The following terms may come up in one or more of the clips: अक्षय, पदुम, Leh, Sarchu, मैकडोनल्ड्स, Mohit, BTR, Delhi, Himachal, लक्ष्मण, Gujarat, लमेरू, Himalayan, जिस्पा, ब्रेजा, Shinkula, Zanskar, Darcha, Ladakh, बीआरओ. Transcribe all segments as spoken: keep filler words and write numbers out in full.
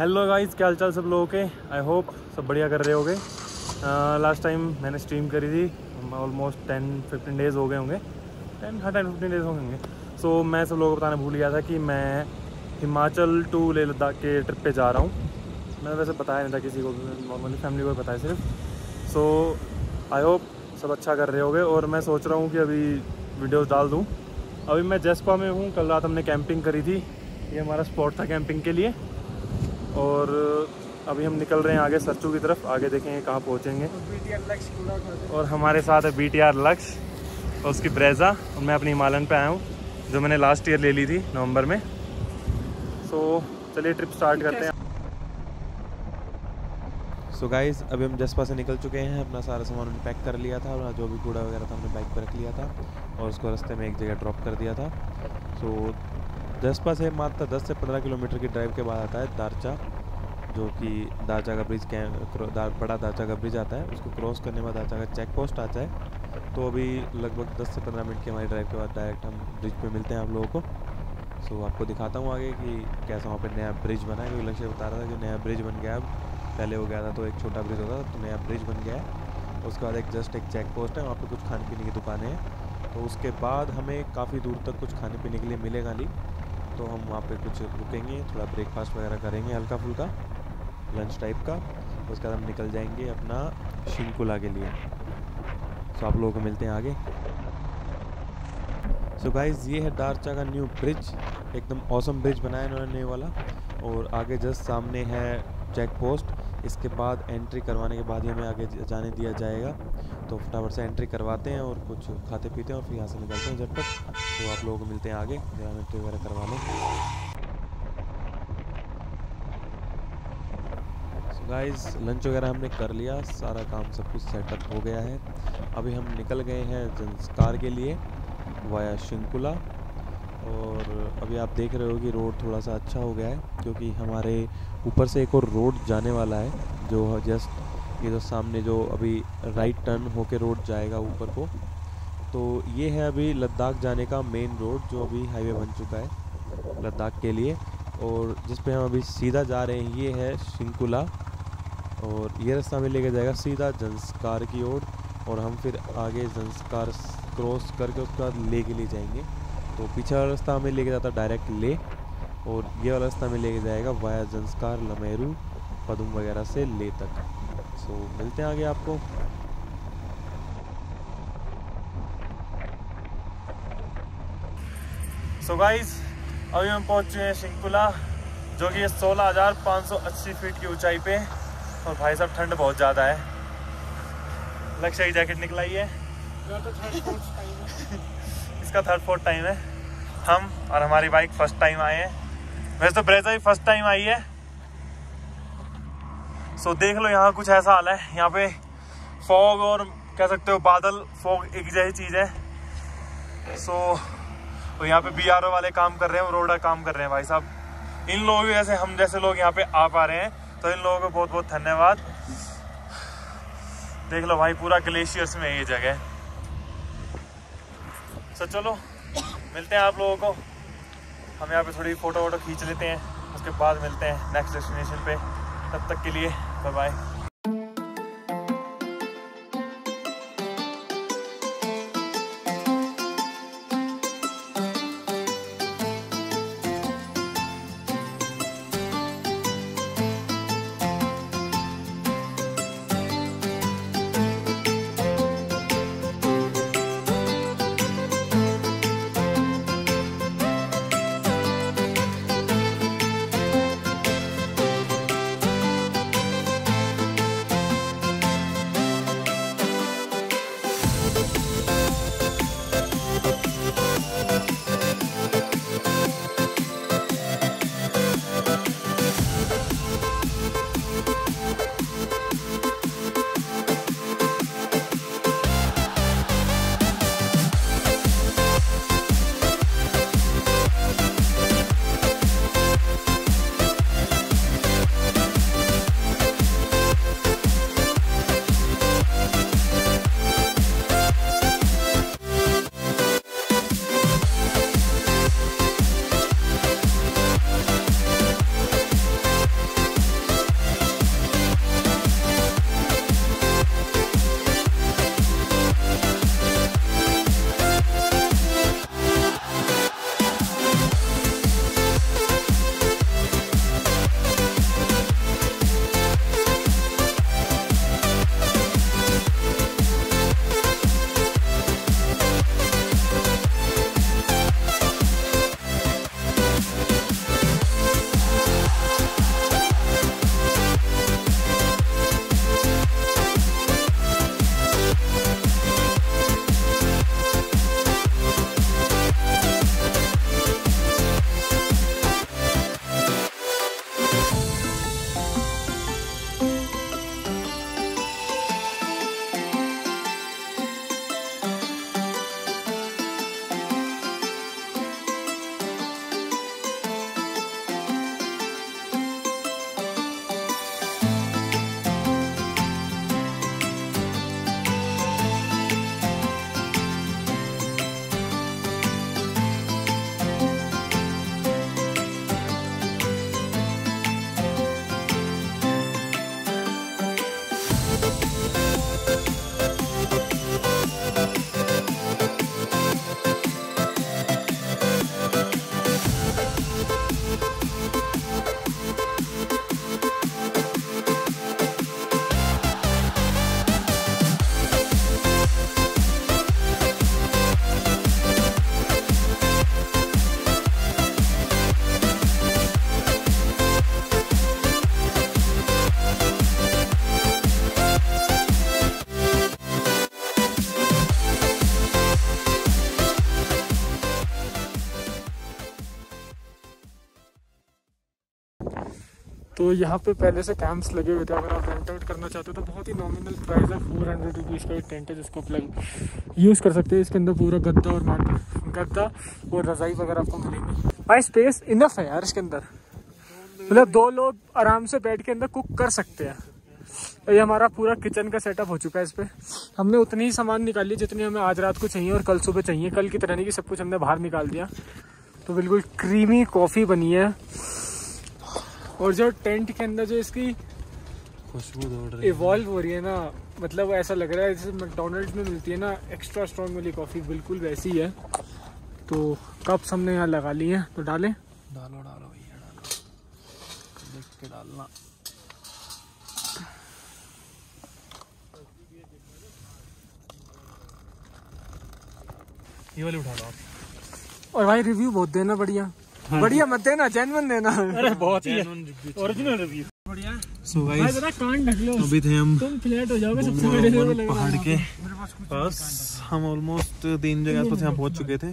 Hello guys, क्या हाल चाल सब लोगों के। आई होप सब बढ़िया कर रहे होगे। लास्ट टाइम मैंने स्ट्रीम करी थी, ऑलमोस्ट टेन फिफ्टीन डेज़ हो गए होंगे, टेन हाँ टेन फिफ्टीन डेज़ हो गए। सो मैं सब लोगों को बताना भूल गया था कि मैं हिमाचल टू लेह लद्दाख के ट्रिप पे जा रहा हूँ। मैंने वैसे बताया नहीं था किसी को, नॉर्मली फैमिली को बताया सिर्फ। सो आई होप सब अच्छा कर रहे होगे। और मैं सोच रहा हूँ कि अभी वीडियोस डाल दूँ। अभी मैं जिस्पा में हूँ। कल रात हमने कैंपिंग करी थी, ये हमारा स्पॉट था कैंपिंग के लिए। और अभी हम निकल रहे हैं आगे सरचू की तरफ। आगे देखेंगे कहाँ पहुँचेंगे। तो और हमारे साथ है बी टी आर लक्स और उसकी ब्रेजा। और मैं अपनी हिमालयन पे आया हूँ जो मैंने लास्ट ईयर ले ली थी नवंबर में। सो चलिए ट्रिप स्टार्ट करते हैं। सो so गाइज़, अभी हम जिस्पा से निकल चुके हैं। अपना सारा सामान हमने पैक कर लिया था और जो भी कूड़ा वगैरह था हमने बाइक पर रख लिया था और उसको रास्ते में एक जगह ड्रॉप कर दिया था। सो so, जिस्पा से मात्र दस से पंद्रह किलोमीटर की ड्राइव के बाद आता है दारचा, जो कि दारचा का ब्रिज, बड़ा दारचा का ब्रिज आता है। उसको क्रॉस करने के बाद दारचा का चेक पोस्ट आता है। तो अभी लगभग दस से पंद्रह मिनट की हमारी ड्राइव के बाद डायरेक्ट हम ब्रिज पर मिलते हैं आप लोगों को। सो so, आपको दिखाता हूँ आगे कि कैसा वहाँ पर नया ब्रिज बना है। क्योंकि लक्ष्य बता रहा था कि नया ब्रिज बन गया अब। पहले हो गया था तो एक छोटा ब्रिज होता था, तो नया ब्रिज बन गया है। उसके बाद एक जस्ट एक चेक पोस्ट है, वहाँ पे कुछ खाने पीने की दुकानें हैं। तो उसके बाद हमें काफ़ी दूर तक कुछ खाने पीने के लिए मिलेगा नहीं, तो हम वहाँ पे कुछ रुकेंगे, थोड़ा ब्रेकफास्ट वगैरह करेंगे, हल्का फुल्का लंच टाइप का। उसके बाद हम निकल जाएंगे अपना शिंकुला के लिए। सो आप लोगों को मिलते हैं आगे। सो गाइज़, ये है दारचा का न्यू ब्रिज, एकदम औसम ब्रिज बनाया इन्होंने नए वाला। और आगे जस्ट सामने है चेक पोस्ट। इसके बाद एंट्री करवाने के बाद ही हमें आगे जाने दिया जाएगा। तो फटाफट से एंट्री करवाते हैं और कुछ खाते पीते हैं और फिर यहाँ से निकलते हैं झटपट। तो आप लोगों को मिलते हैं आगे, जरा एंट्री वगैरह करवा लें। सो गाइस, लंच वगैरह हमने कर लिया, सारा काम सब कुछ सेटअप हो गया है। अभी हम निकल गए हैं ज़ंस्कार के लिए वाया शिंकुला। और अभी आप देख रहे हो कि रोड थोड़ा सा अच्छा हो गया है, क्योंकि हमारे ऊपर से एक और रोड जाने वाला है जो जस्ट ये जो सामने जो अभी राइट टर्न होके रोड जाएगा ऊपर को। तो ये है अभी लद्दाख जाने का मेन रोड, जो अभी हाईवे बन चुका है लद्दाख के लिए। और जिस पे हम अभी सीधा जा रहे हैं ये है शिंकुला, और ये रास्ता हमें लेके जाएगा सीधा ज़ंस्कार की ओर। और, और हम फिर आगे ज़ंस्कार क्रॉस करके उसके बाद ले के लिए जाएंगे। तो पीछे वाला रास्ता हमें लेके जाता है डायरेक्ट ले, और ये वाला रास्ता हमें लेके जाएगा वाया ज़ंस्कार लमेरू पदुम वगैरह से ले तक। सो मिलते हैं आगे आपको। सो गाइस, अभी हम पहुंच चुके हैं शिंकुला, जो कि सोलह हजार पाँच सौ अस्सी फीट की ऊंचाई पे। और भाई साहब, ठंड बहुत ज़्यादा है। लक्ष्य की जैकेट निकलाई है, इसका थर्ड फोर्थ टाइम है। हम और हमारी बाइक फर्स्ट टाइम आए हैं। वैसे तो ब्रेजा भी फर्स्ट टाइम आई है। सो देख लो, यहाँ कुछ ऐसा हाल है। यहाँ पे फॉग और कह सकते हो बादल, फॉग एक जैसी चीज़ है। सो और यहाँ पे बीआरओ वाले काम कर रहे हैं, रोड का काम कर रहे हैं भाई साहब। इन लोगों की वैसे हम जैसे लोग यहाँ पे आ पा रहे हैं, तो इन लोगों को बहुत बहुत धन्यवाद। देख लो भाई, पूरा ग्लेशियर्स में ये जगह है। तो चलो मिलते हैं आप लोगों को। हम यहाँ पे थोड़ी फ़ोटो वोटो खींच लेते हैं, उसके बाद मिलते हैं नेक्स्ट डेस्टिनेशन पे। तब तक के लिए बाय बाय। तो यहाँ पे पहले से कैंप्स लगे हुए थे। अगर आप रेंट आउट करना चाहते हो तो बहुत ही नॉमिनल प्राइस है, फोर हंड्रेड रुपीज़ का एक टेंट है जिसको आप यूज़ कर सकते हैं। इसके अंदर पूरा गद्दा और मार्केट गद्दा और रज़ाई वगैरह आपको मिलेंगी। भाई स्पेस इनफ है यार इसके अंदर, मतलब दो लोग आराम से बैठ के अंदर कुक कर सकते हैं। ये हमारा पूरा किचन का सेटअप हो चुका है। इस पर हमने उतनी ही सामान निकाली जितनी हमें आज रात को चाहिए और कल सुबह चाहिए। कल की तरह नहीं कि सब कुछ हमने बाहर निकाल दिया। तो बिल्कुल क्रीमी कॉफ़ी बनी है और जो टेंट के अंदर जो इसकी खुशबू इवॉल्व हो रही है ना, मतलब ऐसा लग रहा है जैसे मैकडोनल्ड्स में मिलती है ना एक्स्ट्रा स्ट्रॉन्ग वाली कॉफ़ी, बिल्कुल वैसी है। तो कप्स हमने यहाँ लगा लिए हैं, तो डालें। डालो डालो भैया डालो, देख के डालना। ये वाले उठा लो। और भाई रिव्यू बहुत देना, बढ़िया बढ़िया मत देना, जेन्युइन देना। अरे बहुत ही ओरिजिनल रिव्यू बढ़िया। सो गाइस अभी थे हम, तुम फ्लैट हो जाओगे सबसे पहले पहाड़ के बस। हम ऑलमोस्ट तीन जगह आसपास यहाँ पहुँच चुके थे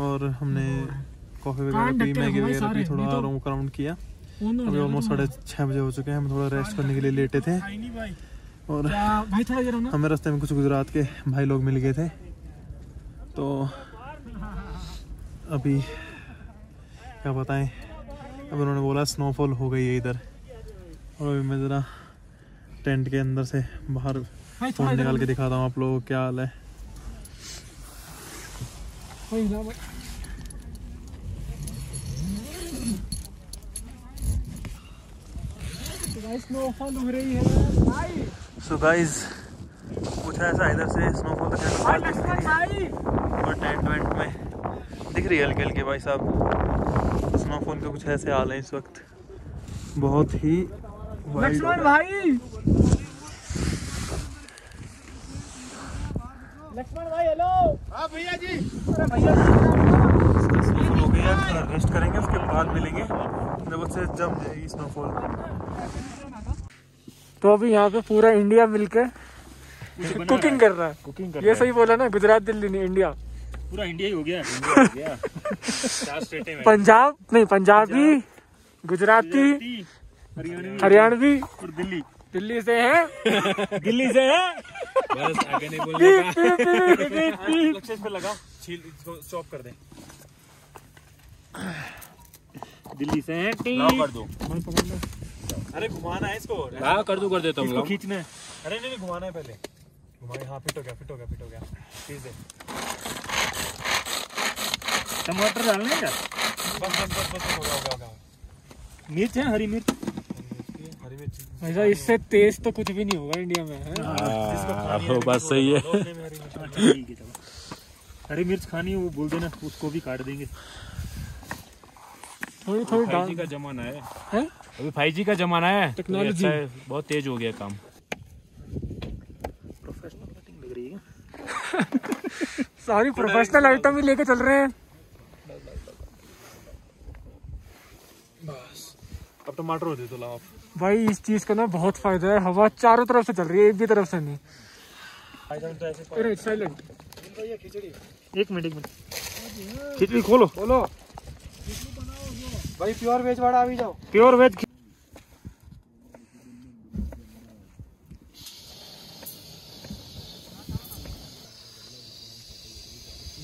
और हमने कॉफ़ी वगैरह पी, मैगी वगैरह पी, थोड़ा रूम राउंड किया। अभी ऑलमोस्ट साढ़े छः बजे हो चुके हैं। हम थोड़ा रेस्ट करने के लिए लेटे थे और हमें रास्ते में कुछ गुजरात के भाई लोग मिल गए थे। तो अभी क्या बताएं, अब उन्होंने बोला स्नोफॉल हो गई है इधर। और अभी मैं ज़रा टेंट के अंदर से बाहर फोन निकाल के दिखाता हूँ आप लोगों को क्या हाल है। स्नोफॉल हो रही है। सो गाइज कुछ ऐसा इधर से स्नोफॉल और टेंट वेंट में दिख रही है हल्के हल्के। भाई साहब स्नोफॉल के कुछ ऐसे हाल हैं इस वक्त, बहुत ही लक्ष्मण भाई लक्ष्मण भाई हेलो। हाँ भैया जी, अरे भैया स्नोफॉल हो गया, थोड़ा रेस्ट करेंगे, उसके बाद मिलेंगे जब उससे जम जाएगी स्नोफॉल। तो अभी यहाँ पे पूरा इंडिया मिलकर कुकिंग कर रहा है, कुकिंग कर ये रहा है। सही बोला ना, गुजरात दिल्ली नहीं इंडिया, पूरा इंडिया ही हो गया, इंडिया हो गया। चार स्टेट में पंजाब नहीं, पंजाबी, गुजराती, हरियाणवी और दिल्ली। दिल्ली से है दिल्ली से है बस आगे नहीं बोलना। लक्ष्य पे लगा, छील चॉप कर दे। दिल्ली से है, लाओ कर दो, अरे घुमाना है इसको, लाओ कर दो, कर देता हूँ, खींचना है, अरे नहीं नहीं घुमाना है पहले, घुमाए। हाँ फिट हो गया फिट हो गया फिट हो गया, खींच दे। टमाटर डालना है क्या? बस बस बस बस हो गया हो गया। मिर्च है, हरी मिर्च, हरी मिर्च। अच्छा इससे तेज तो कुछ भी नहीं होगा इंडिया में है। आ, वो बात सही है। हरी मिर्च खानी है वो बोल देना, उसको भी काट देंगे। थोड़ी थोड़ी फाइव जी का जमाना है, है अभी फाइव जी का जमाना है, टेक्नोलॉजी बहुत तेज हो गया काम। प्रोफेशनल कटिंग लग रही है। सारी प्रोफेशनल आइटम ही लेके चल रहे हैं। अब टमाटर हो तो लाओ भाई। इस चीज का ना बहुत फायदा है, हवा चारों तरफ से चल रही है, एक भी तरफ से नहीं। साइलेंट एक मिनट एक मिनट, खिचड़ी खोलो खोलो भाई। प्योर वेज वाला आ भी जाओ, प्योर वेज।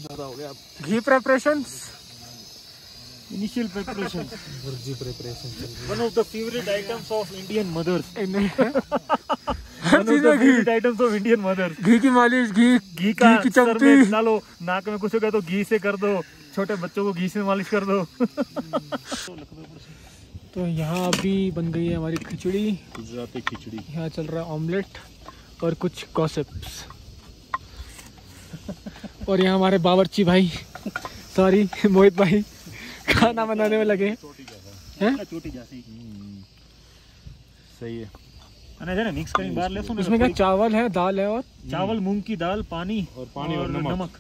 ज्यादा हो गया अब। घी preparation, initial preparation, bhurji preparation, one of the favourite items of Indian mothers. Favourite items of Indian mothers. घी की मालिश, घी घी का की चमकी डालो, नाक में कुछ हो गया तो घी से कर दो, छोटे बच्चों को घी से मालिश कर दो। तो यहाँ अभी बन गई है हमारी खिचड़ी, गुजराती खिचड़ी। यहाँ चल रहा है ऑमलेट और कुछ गॉसिप्स। और यहाँ हमारे बावर्ची भाई, सॉरी मोहित भाई, खाना बनाने में लगे हैं। सही है, है ना, मिक्स करेंगे बाहर ले। इसमें क्या चावल है, दाल है, और चावल, मूंग की दाल, पानी और पानी और, और नमक,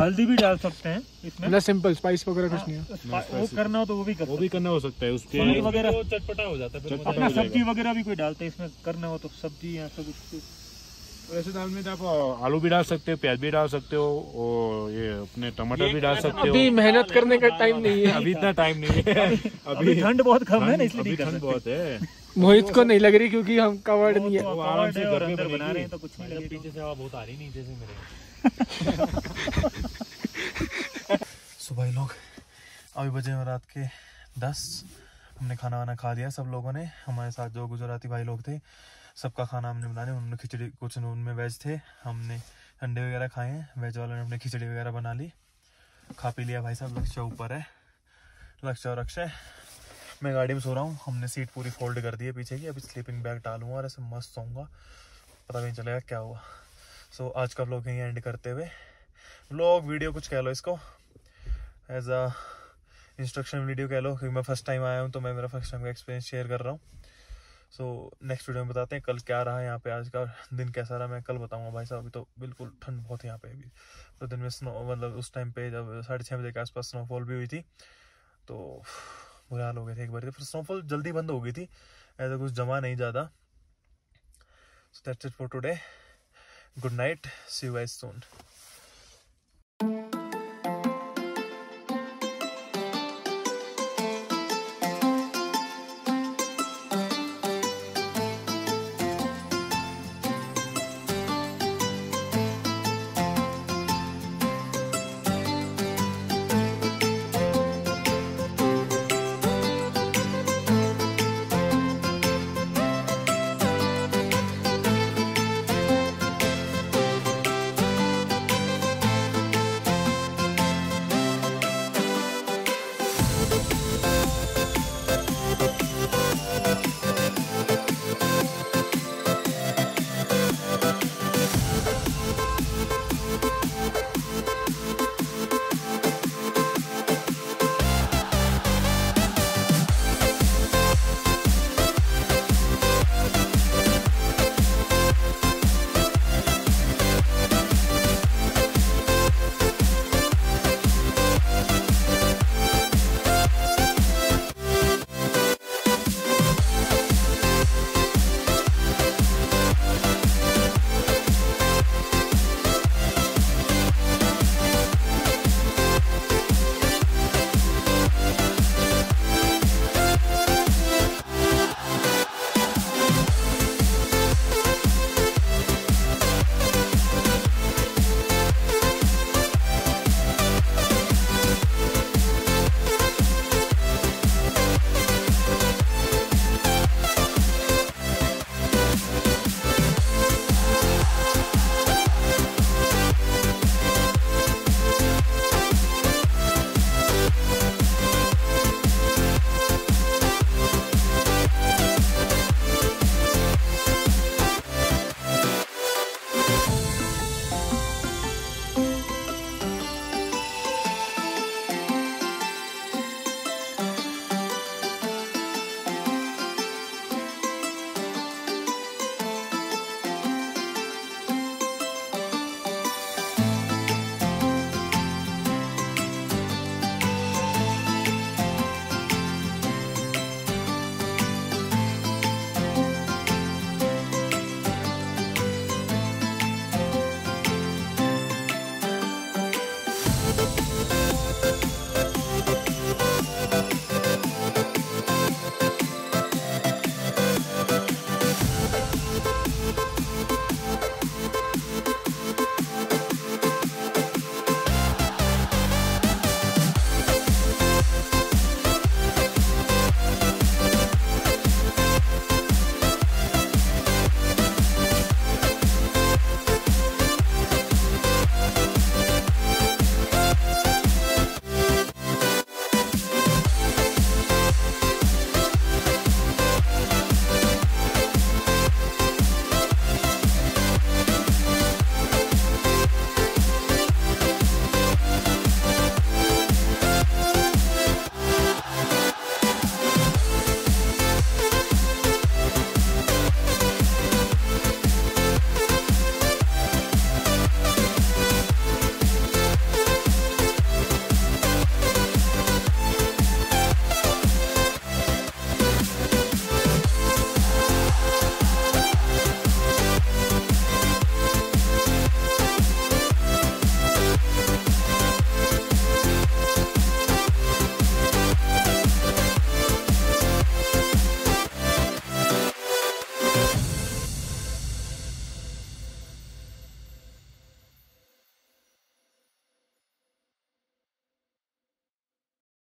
हल्दी भी डाल सकते हैं इसमें। ना सिंपल स्पाइस वगैरह कुछ नहीं है। वो करना हो तो वो भी वो भी करना हो सकता है, उसके वगैरह वो चटपटा हो जाता है। सब्जी वगैरह भी कोई डालते हैं इसमें, करना हो तो सब्जी या सब कुछ। वैसे दाल में आप आलू भी डाल सकते हो, प्याज भी डाल सकते हो और ये अपने टमाटर भी डाल सकते हो। अभी मेहनत करने का टाइम नहीं है, अभी इतना टाइम नहीं है, अभी ठंड बहुत कम है ना इसलिए ठंड बहुत है। मोहित को नहीं लग रही क्योंकि हम कवर्ड नहीं है, आराम से घर में बना रहे हैं तो कुछ नहीं, पीछे से हवा बहुत आ रही नीचे से मेरे। सो भाई लोग अभी बजे हैं रात के दस, हमने खाना वाना खा दिया सब लोगों ने, हमारे साथ जो गुजराती भाई लोग थे सबका खाना हमने बना लिया। उन्होंने खिचड़ी, कुछ उनमें वेज थे, हमने अंडे वगैरह खाए हैं, वेज वालों ने अपने खिचड़ी वगैरह बना ली, खा पी लिया भाई साहब। लक्ष्य ऊपर है, लक्ष्य और अक्षय, मैं गाड़ी में सो रहा हूँ, हमने सीट पूरी फोल्ड कर दी है पीछे की, अभी स्लीपिंग बैग डालूंगा और ऐसे मस्त सोऊंगा, पता भी नहीं चलेगा क्या हुआ। सो so, आज का व्लॉग यहीं एंड करते हुए, व्लॉग वीडियो कुछ कह लो इसको, एज अ इंस्ट्रक्शन वीडियो कह लो, क्योंकि मैं फर्स्ट टाइम आया हूँ तो मैं मेरा फर्स्ट टाइम का एक्सपीरियंस शेयर कर रहा हूँ। सो नेक्स्ट वीडियो में बताते हैं कल क्या रहा यहाँ पे, आज का दिन कैसा रहा मैं कल बताऊँगा भाई साहब। अभी तो बिल्कुल ठंड बहुत है यहाँ पे, अभी तो दिन में स्नो, मतलब उस टाइम पे जब साढ़े छः बजे के आसपास स्नोफॉल भी हुई थी तो बुरा हाल हो गया था एक बार, फिर स्नोफॉल जल्दी बंद हो गई थी, ऐसा कुछ जमा नहीं ज़्यादा। So that's it for today, good night, see you guys soon.